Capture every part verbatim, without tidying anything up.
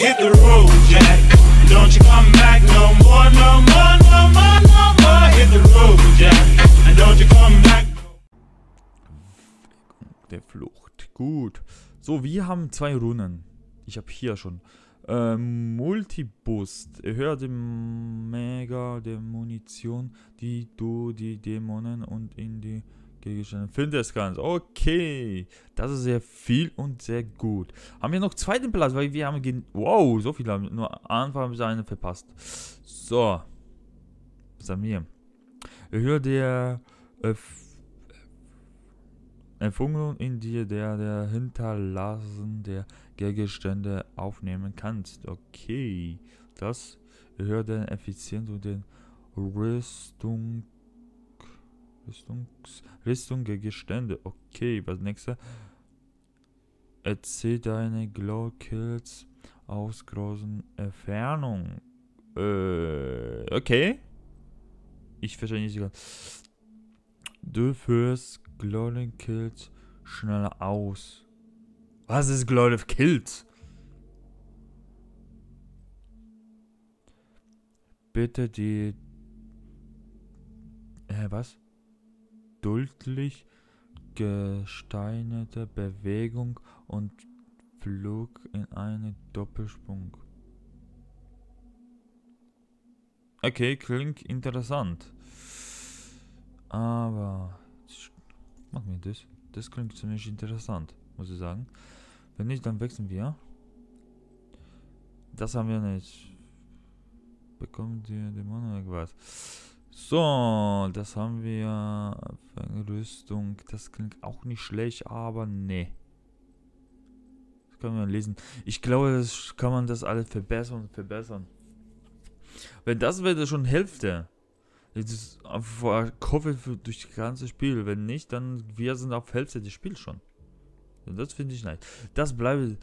hit the road, Jack. Don't you come back no more, no more, no more, no more. Hit the road, Jack. And don't you come back. Der Flucht. Gut. So, wir haben zwei Runen. Ich habe hier schon. Ähm, Multiboost. Erhöhe die Mega der Munition, die du die Dämonen und in die Gegenstände findest kannst. Okay. Das ist sehr viel und sehr gut. Haben wir noch zweiten Platz, weil wir haben gen wow, so viele haben. Nur Anfang haben wir einen verpasst. So. Was haben wir? Erhöhe der äh, Erfindung in dir, der der Hinterlassen der Gegenstände aufnehmen kannst. Okay, das erhöht den Effizienz und den Rüstung, Rüstungs, Rüstung Gegenstände. Okay, was nächste? Erzieh deine Glow Kills aus großen Entfernung. Äh, okay, ich verstehe nicht sogar. Du führst Glowing Kills schneller aus. Was ist Glowing Kills? Bitte die. Hä, äh, was? Deutlich gesteinerte Bewegung und Flug in einen Doppelsprung. Okay, klingt interessant. Aber mach mir das. Das klingt ziemlich interessant, muss ich sagen. Wenn nicht, dann wechseln wir. Das haben wir nicht. Bekommen die Dämonen irgendwas. So, das haben wir. Rüstung. Das klingt auch nicht schlecht, aber nee. Das können wir lesen. Ich glaube, das kann man das alles verbessern und verbessern. Wenn das wäre, schon Hälfte. Jetzt ist Covid durch das ganze Spiel. Wenn nicht, dann wir sind auf Hälfte des Spiels schon. Das finde ich nice. Das bleibt.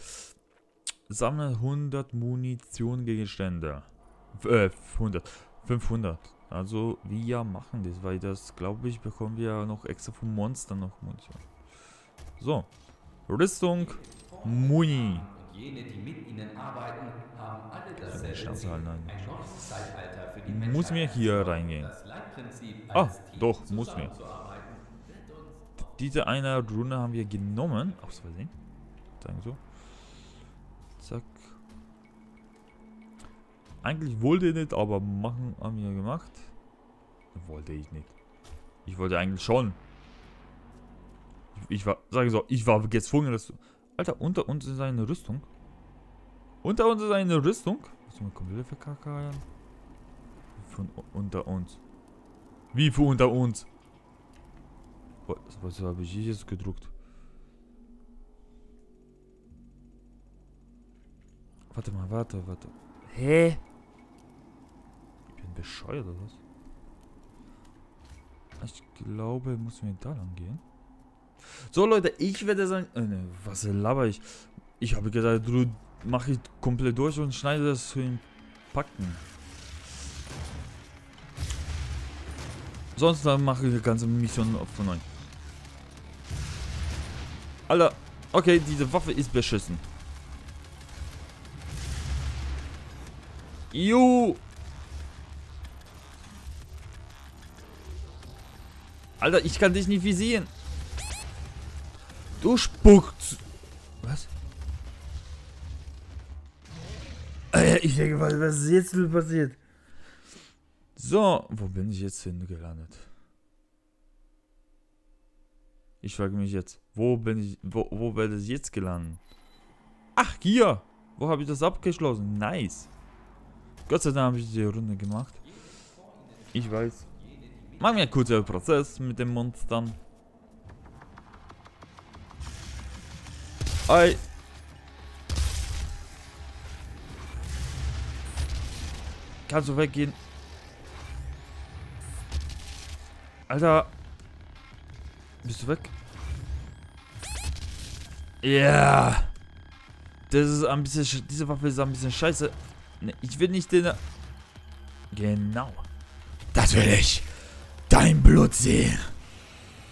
Sammle hundert Munitionsgegenstände. Äh, hundert. fünfhundert. Also wir machen das, weil das, glaube ich, bekommen wir noch extra vom Monster noch Munition. So. Rüstung. Muni. Jene, die mit ihnen arbeiten, haben alle dasselbe Ziel. Ein neues Zeitalter für die Menschheit. Muss mir hier reingehen. Ah, doch, muss mir. Diese eine Rune haben wir genommen. Aus Versehen. Sagen so. Zack. Eigentlich wollte ich nicht, aber machen haben wir gemacht. Wollte ich nicht. Ich wollte eigentlich schon. Ich, ich war, sage so, ich war gezwungen, das zu. Alter, unter uns ist eine Rüstung. Unter uns ist eine Rüstung. Muss man komplett verkackern. Von unter uns. Wie für unter uns? Was, was habe ich jetzt gedruckt? Warte mal, warte, warte. Hä? Ich bin bescheuert oder was? Ich glaube, müssen wir da lang gehen. So Leute, ich werde sagen, äh, ne, was laber ich? Ich habe gesagt, mache ich komplett durch und schneide das in Packen. Sonst dann mache ich die ganze Mission von neu. Alter, okay, diese Waffe ist beschissen. Juhu! Alter, ich kann dich nicht visieren. Du spuckst. Was? Ich denke, was, was ist jetzt passiert? So, wo bin ich jetzt hingelandet? Ich frage mich jetzt, wo bin ich, wo, wo werde ich jetzt gelandet? Ach, hier! Wo habe ich das abgeschlossen? Nice! Gott sei Dank habe ich die Runde gemacht. Ich weiß. Machen wir einen kurzen Prozess mit den Monstern. Ei. Kannst du weggehen? Alter. Bist du weg? Ja. Yeah. Das ist ein bisschen. Diese Waffe ist ein bisschen scheiße. Nee, ich will nicht den. Genau. Das will ich. Dein Blut sehen.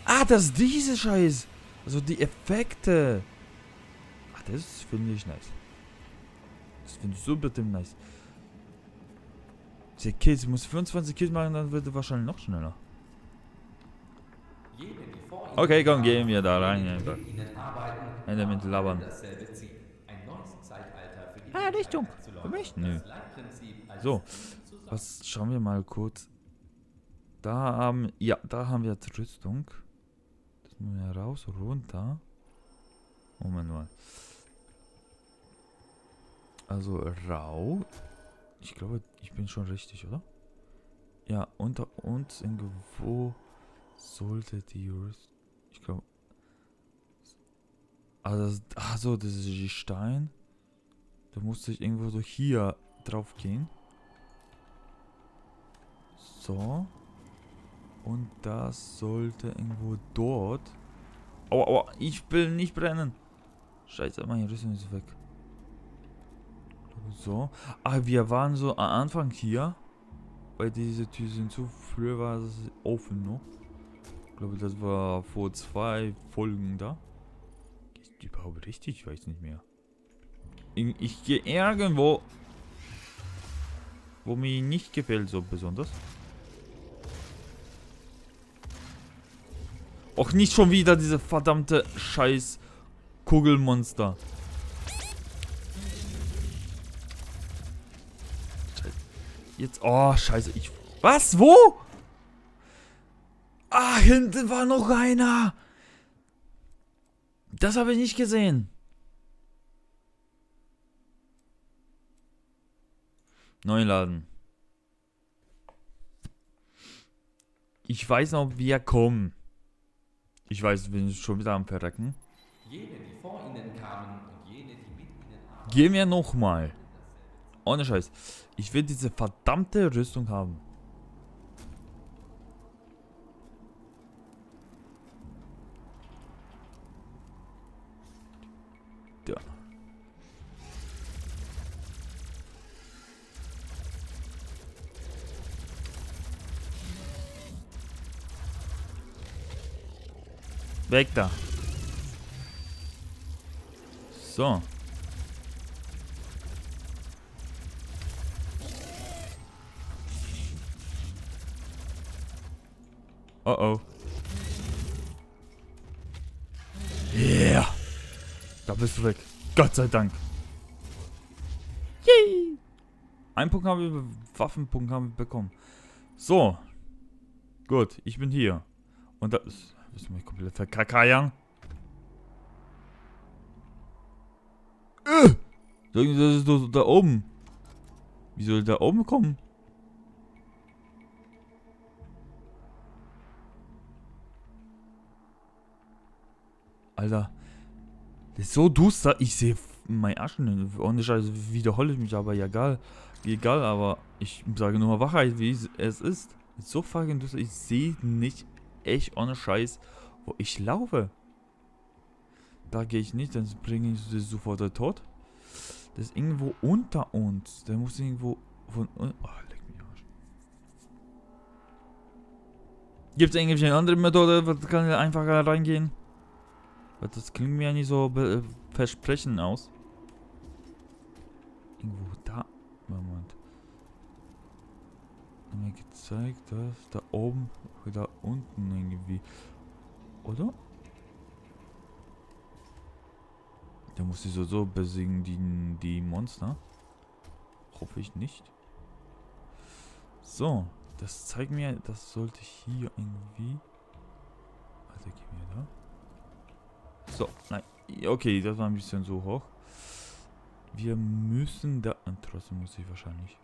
Ah, das ist diese Scheiß. Also die Effekte. Das finde ich nice. Das finde ich so bitte nice. zehn Kills, ich muss fünfundzwanzig Kills machen, dann wird er wahrscheinlich noch schneller. Okay, komm, gehen wir da rein. Ende ja, mit Labern. Ah, Richtung! Für mich? Nö. So, was schauen wir mal kurz. Da haben, ja, da haben wir jetzt Rüstung. Das müssen wir raus, runter. Moment mal. Also rau. Ich glaube, ich bin schon richtig, oder? Ja, unter uns irgendwo sollte die Rüstung. Ich glaube. Also, ach so, das ist die Stein. Da musste ich irgendwo so hier drauf gehen. So. Und das sollte irgendwo dort. Aua, aua, ich will nicht brennen. Scheiße, meine Rüstung ist weg. So. Ah, wir waren so am Anfang hier. Weil diese Türen sind zu. Früher war es offen noch. Ich glaube, das war vor zwei Folgen da. Ist die überhaupt richtig? Ich weiß nicht mehr. Ich, ich gehe irgendwo, wo mir nicht gefällt so besonders. Och, nicht schon wieder diese verdammte Scheiß Kugelmonster. Scheiße. Jetzt, oh Scheiße, ich, was, wo? Ah, hinten war noch einer. Das habe ich nicht gesehen. Neu laden. Ich weiß noch, ob wir kommen. Ich weiß, wir sind schon wieder am Verrecken. Jene, die vor ihnen kamen und jene, die mit ihnen kamen. Gehen wir nochmal. Ohne Scheiß. Ich will diese verdammte Rüstung haben. Ja. Weg da. So. Oh oh. Yeah. Da bist du weg. Gott sei Dank. Yay. Einen Punkt haben wir, Waffenpunkt haben wir bekommen. So. Gut, ich bin hier. Und das ist... Bist du mich komplett verkackeiern? Äh! Das ist doch da oben. Wie soll ich da oben kommen? Alter. Das ist so duster. Ich sehe meinen Aschen. Ohne Scheiß wiederhole ich mich, aber egal. Egal, aber ich sage nur mal Wachheit, wie es ist. Ist so fucking duster. Ich sehe nicht. Echt ohne Scheiß, wo ich laufe. Da gehe ich nicht, dann bringe ich sie sofort tot. Das ist irgendwo unter uns. Der muss irgendwo von unten. Oh, leck mich am Arsch. Gibt es irgendwie eine andere Methode? Was kann ich einfach reingehen? Das klingt mir ja nicht so versprechend aus. Irgendwo da. Moment. Mir gezeigt, dass da oben oder unten irgendwie, oder? Da muss ich so so besiegen die die Monster. Hoffe ich nicht. So, das zeigt mir, das sollte ich hier irgendwie. Also gehen wir da. So, nein, okay, das war ein bisschen so hoch. Wir müssen da und trotzdem muss ich wahrscheinlich.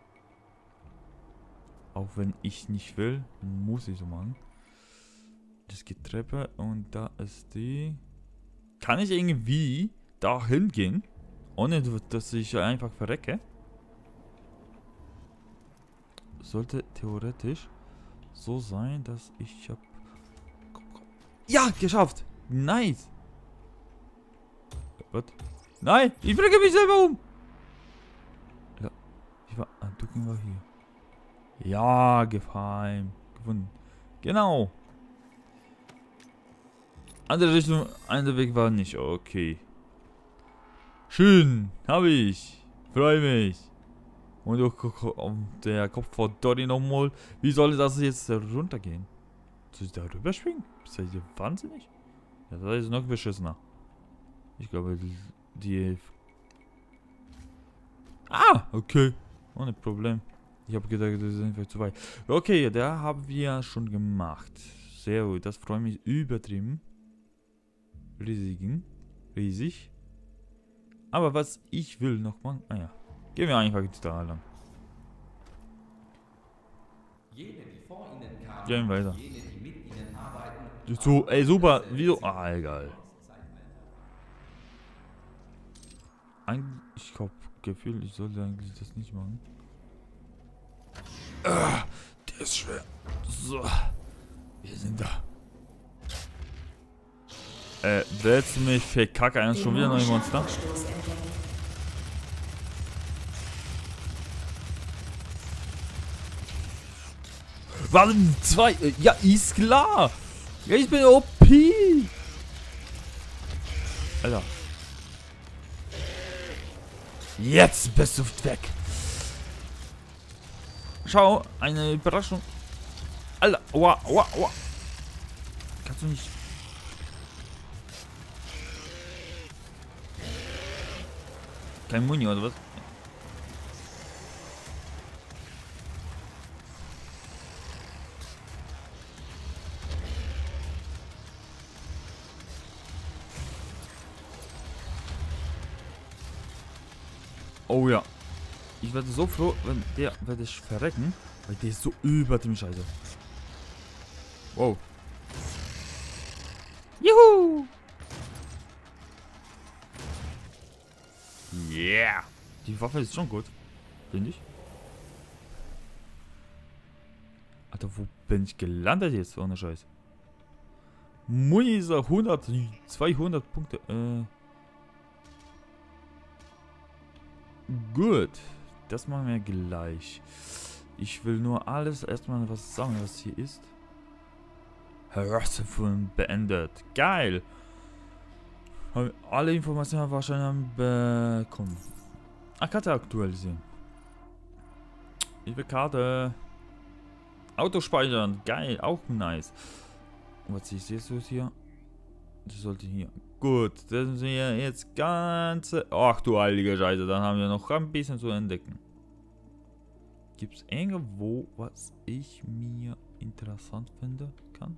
Auch wenn ich nicht will, muss ich so machen. Das geht Treppe und da ist die... Kann ich irgendwie dahin gehen? Ohne, dass ich einfach verrecke? Sollte theoretisch so sein, dass ich hab... Komm, komm. Ja, geschafft! Nice! Was? Nein! Ich bringe mich selber um! Ja, ich war... Ah, du ging mal hier. Ja, gefahren. Gefunden. Genau. Andere Richtung, andere Weg war nicht. Okay. Schön. Habe ich. Freue mich. Und der Kopf von Doddy nochmal. Wie soll das jetzt runtergehen? Soll ich da rüberspringen? Ist das hier wahnsinnig? Ja, das ist noch beschissener. Ich glaube, die... Ah, okay. Ohne Problem. Ich habe gedacht, das ist einfach zu weit. Okay, da haben wir schon gemacht. Sehr gut, das freut mich übertrieben. Riesigen. Riesig. Aber was ich will noch machen... Ah ja. Gehen wir einfach da lang. Gehen weiter. So, ey, super. Wieso? Ah, egal. Ich hab Gefühl, ich sollte eigentlich das nicht machen. Ah, der ist schwer. So. Wir sind da. Äh, willst du mich verkacken? Ist schon wieder neue Monster. Warten, zwei. Ja, ist klar. Ja, ich bin O P. Alter. Jetzt bist du weg. Schau, eine Überraschung. Alter, aua, aua, aua. Kannst du nicht... Kein Muni oder was? Oh ja. Ich werde so froh, wenn der werde ich verrecken, weil der ist so über dem Scheiße. Wow. Juhu! Yeah! Die Waffe ist schon gut, finde ich. Alter, wo bin ich gelandet jetzt? Ohne Scheiß. Muni ist hundert, zweihundert Punkte. Äh. Gut, das machen wir gleich. Ich will nur alles erstmal was sagen, was hier ist. Herausforderung beendet. Geil. Haben alle Informationen wahrscheinlich bekommen. Ah, Karte aktualisieren. Liebe Karte. Autospeichern. Geil, auch nice. Und was ich sehe, so ist hier. Das sollte hier. Gut, das sind wir jetzt ganze... Ach du heilige Scheiße, dann haben wir noch ein bisschen zu entdecken. Gibt es irgendwo, was ich mir interessant finden kann?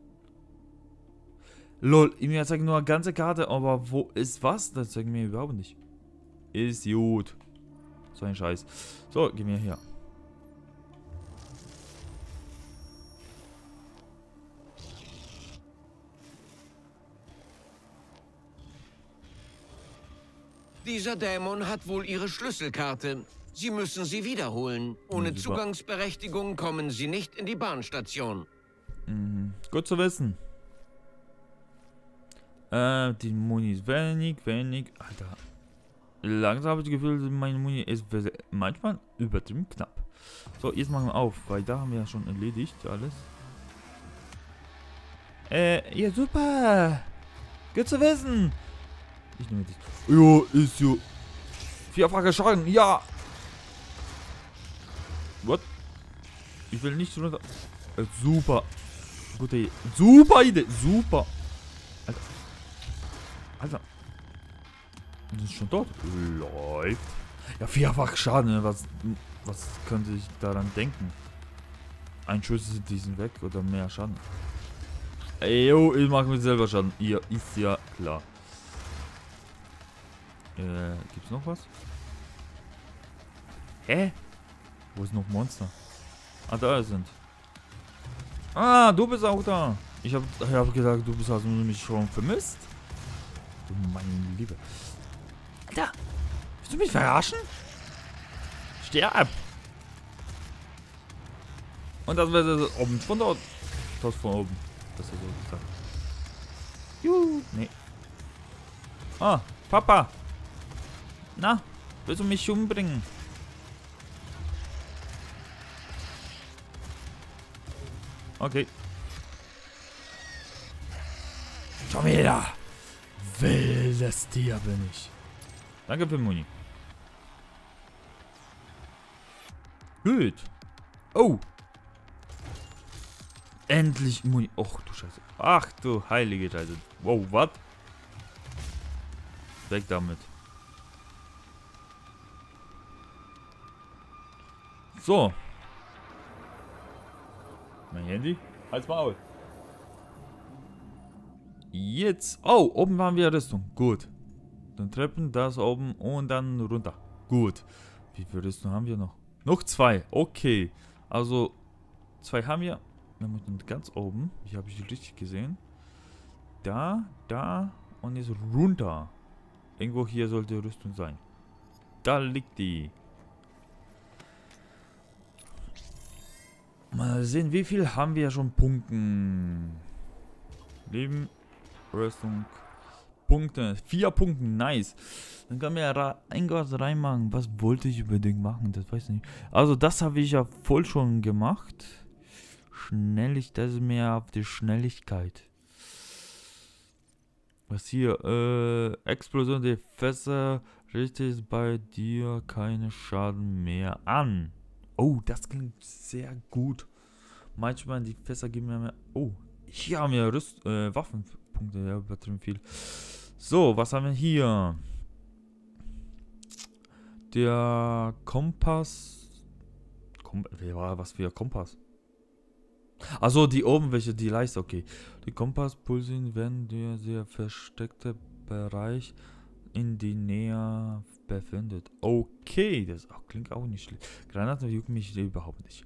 Lol, ich mir zeige nur eine ganze Karte, aber wo ist was? Das zeigt mir überhaupt nicht. Ist gut. So ein Scheiß. So, gehen wir hier. Dieser Dämon hat wohl Ihre Schlüsselkarte. Sie müssen sie wiederholen. Ohne Super. Zugangsberechtigung kommen Sie nicht in die Bahnstation. Mhm. Gut zu wissen. Äh, die Muni ist wenig, wenig. Alter. Langsam habe ich das Gefühl, meine Muni ist manchmal übertrieben knapp. So, jetzt machen wir auf, weil da haben wir ja schon erledigt alles. Äh, ja super. Gut zu wissen. Ich nehme dich. Jo, ist jo. Vierfacher Schaden, ja. What? Ich will nicht runter. Äh, super. Gute Idee. Super Idee. Super. Alter. Alter. Das ist schon tot. Läuft. Ja, vierfach Schaden. Was, was könnte ich daran denken? Ein Schuss ist diesen weg oder mehr Schaden. Ey, yo, ich mache mir selber Schaden. Ihr ist ja klar. Äh, gibt's noch was? Hä? Wo ist noch Monster? Ah, da sind. Ah, du bist auch da. Ich hab, ich hab gedacht, du bist also mich schon vermisst. Du meine Liebe. Alter! Willst du mich verarschen? Sterb! Und das wäre das oben von dort. Das von oben. Das ist so gesagt. Juhu! Nee. Ah, Papa! Na, willst du mich umbringen? Okay. Schon wieder. Wildes Tier bin ich. Danke für Muni. Gut. Oh. Endlich Muni. Och du Scheiße. Ach du heilige Scheiße. Wow, was? Weg damit. So. Mein Handy. Halt's Maul. Jetzt. Oh, oben waren wir Rüstung. Gut. Dann Treppen, das oben und dann runter. Gut. Wie viel Rüstung haben wir noch? Noch zwei. Okay. Also, zwei haben wir. Wir müssen ganz oben. Hier habe ich richtig gesehen. Da, da und jetzt runter. Irgendwo hier sollte Rüstung sein. Da liegt die. Mal sehen, wie viel haben wir schon Punkten. Leben, Rüstung, Punkte. Vier Punkte, nice. Dann kann mir ja irgendwas reinmachen. Was wollte ich unbedingt machen? Das weiß ich nicht. Also das habe ich ja voll schon gemacht. Schnelligkeit, das ist mehr auf die Schnelligkeit. Was hier? Äh, Explosion der Fässer richtet bei dir keine Schaden mehr an. Oh, das klingt sehr gut. Manchmal die Fässer geben mir mehr. Oh, hier haben wir Rüst äh, Waffenpunkte. Ja, übertrieben viel. So, was haben wir hier? Der Kompass. Kom was für ein Kompass? Also die oben, welche die Leiste. Okay. Die Kompasspulsen werden der sehr versteckte Bereich in die Nähe befindet. Okay, das auch, klingt auch nicht schlecht. Granaten jucken mich überhaupt nicht.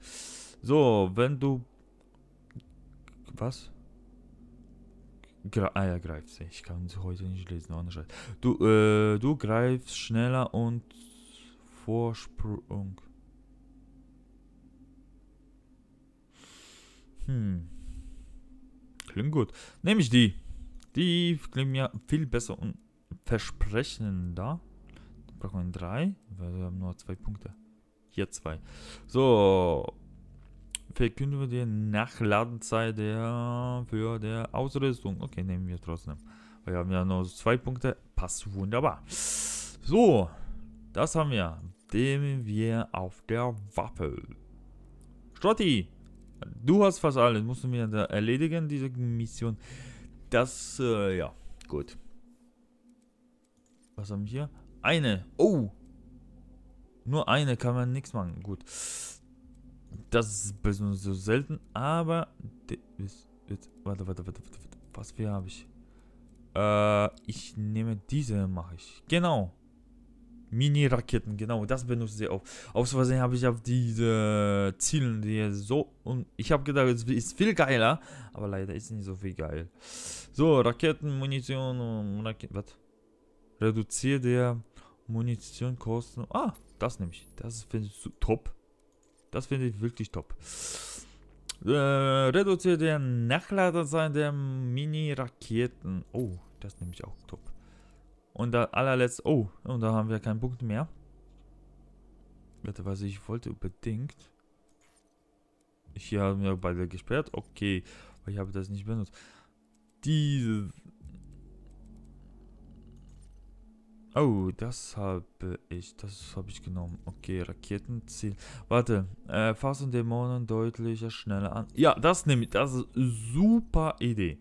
So, wenn du... Was? Gra ah ja, greifst. Ich kann es heute nicht lesen. Ohne Scheiß. Du, äh, du greifst schneller und Vorsprung. Hm. Klingt gut. Nehme ich die. Die klingt mir viel besser und versprechender. Braucht man drei, weil wir haben nur zwei Punkte. Hier zwei. So. Verkünden wir die Nachladenzeit der für der Ausrüstung. Okay, nehmen wir trotzdem. Weil wir haben ja nur zwei Punkte. Passt wunderbar. So. Das haben wir. Nehmen wir auf der Waffe. Strotti. Du hast fast alles. Musst du mir da erledigen, diese Mission. Das, äh, ja. Gut. Was haben wir hier? Eine. Oh. Nur eine kann man nichts machen. Gut. Das ist besonders so selten. Aber. Ist jetzt, warte, warte, warte, warte, warte. Was für habe ich? Äh, ich nehme diese, mache ich. Genau. Mini-Raketen, genau, das benutze ich auch. Aus Versehen habe ich auf diese Zielen, die so... Und ich habe gedacht, es ist viel geiler, aber leider ist nicht so viel geil. So, Raketen, Munition und Raketen... Was? Reduziere der Munitionkosten... Ah, das nehme ich. Das finde ich top. Das finde ich wirklich top. Äh, reduziere der Nachladezeit der Mini-Raketen. Oh, das nehme ich auch top. Und da allerletzt, oh, und da haben wir keinen Punkt mehr. Warte, was ich wollte unbedingt. Hier haben wir beide gesperrt. Okay, weil ich habe das nicht benutzt. Diese. Oh, das habe ich, das habe ich genommen. Okay, Raketenziel. Warte, äh, fassen Dämonen deutlicher schneller an. Ja, das nehme ich, das ist eine super Idee.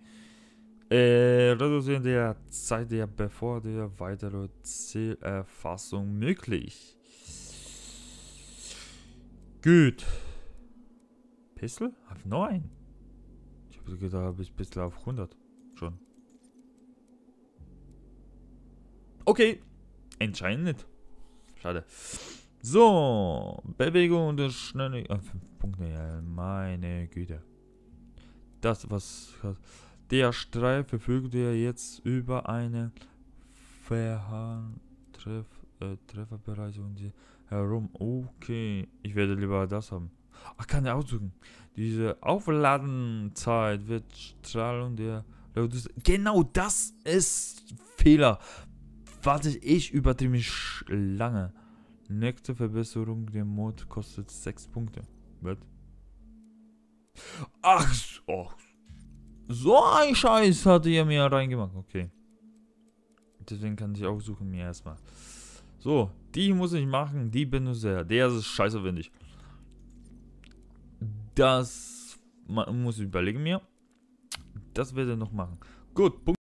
Äh, reduzieren der Zeit der bevor der weitere Zielerfassung möglich. Gut. Pistol? Auf neun. Ich habe gedacht, habe ich Pistol auf hundert. Schon. Okay. Entscheidend nicht. Schade. So. Bewegung und Schnelligkeit. fünf Punkte. Ja, meine Güte. Das, was. Der Streif verfügt ja jetzt über eine Verhandtreff, äh, Trefferbereich und die herum. Okay, ich werde lieber das haben. Ach, kann ich aussuchen. Diese Aufladenzeit wird Strahlung der... Genau das ist Fehler. Warte ich übertrieben lange. Nächste Verbesserung, der Mod kostet sechs Punkte. Was? Ach, oh. So ein Scheiß hatte er mir reingemacht. Okay. Deswegen kann ich auch suchen mir erstmal. So, die muss ich machen. Die benutze ich. Der ist scheißerwendig. Das man muss ich überlegen mir. Das werde ich noch machen. Gut, Punkt.